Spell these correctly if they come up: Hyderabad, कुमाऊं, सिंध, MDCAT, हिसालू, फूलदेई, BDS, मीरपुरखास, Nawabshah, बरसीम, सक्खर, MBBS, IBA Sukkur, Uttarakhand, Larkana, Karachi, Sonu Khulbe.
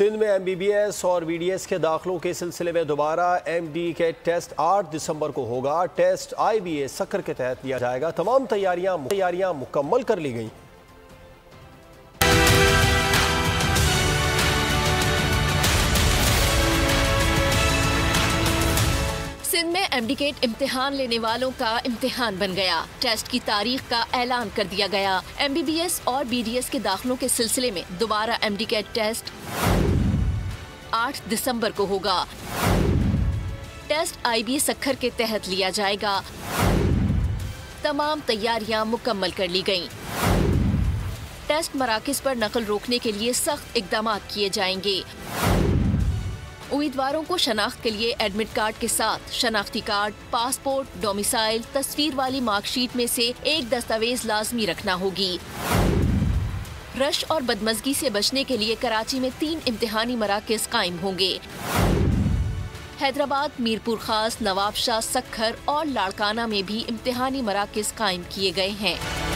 सिंध में MBBS और BDS के दाखिलों के सिलसिले में दोबारा MDCAT टेस्ट 8 दिसंबर को होगा। टेस्ट IBA सक्कर के तहत लिया जाएगा। तमाम तैयारियां मुकम्मल कर ली गई। सिंध में MDCAT इम्तिहान लेने वालों का इम्तिहान बन गया। टेस्ट की तारीख का ऐलान कर दिया गया। MBBS और BDS के दाखिलों के सिलसिले में दोबारा MDCAT टेस्ट 8 दिसंबर को होगा। टेस्ट IBA सक्खर के तहत लिया जाएगा। तमाम तैयारियां मुकम्मल कर ली गईं। टेस्ट मराकिज़ पर नकल रोकने के लिए सख्त इकदाम किए जाएंगे। उम्मीदवारों को शनाख्त के लिए एडमिट कार्ड के साथ शनाख्ती कार्ड, पासपोर्ट, डोमिसाइल, तस्वीर वाली मार्कशीट में से एक दस्तावेज लाजमी रखना होगी। रश और बदमज़गी से बचने के लिए कराची में 3 इम्तिहानी मराकज़ कायम होंगे। हैदराबाद, मीरपुरखास, नवाबशाह, सक्खर और लाड़काना में भी इम्तिहानी मराकज़ कायम किए गए हैं।